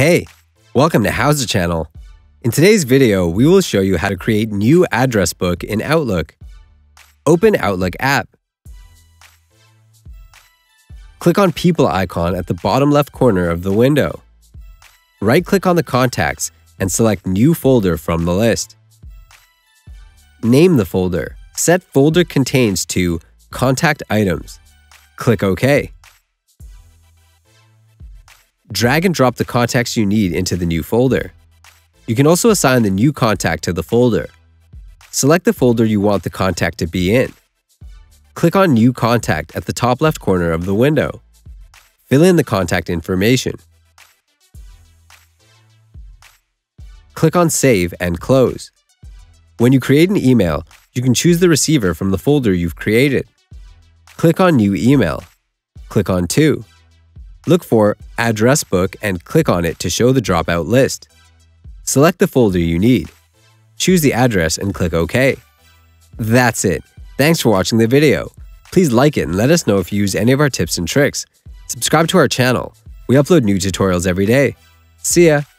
Hey, welcome to How's the Channel. In today's video, we will show you how to create new address book in Outlook. Open Outlook app. Click on People icon at the bottom left corner of the window. Right-click on the contacts and select New Folder from the list. Name the folder. Set folder contains to Contact Items. Click OK. Drag and drop the contacts you need into the new folder. You can also assign the new contact to the folder. Select the folder you want the contact to be in. Click on New Contact at the top left corner of the window. Fill in the contact information. Click on Save and Close. When you create an email, you can choose the receiver from the folder you've created. Click on New Email. Click on To. Look for Address Book and click on it to show the dropout list. Select the folder you need. Choose the address and click OK. That's it. Thanks for watching the video. Please like it and let us know if you use any of our tips and tricks. Subscribe to our channel. We upload new tutorials every day. See ya!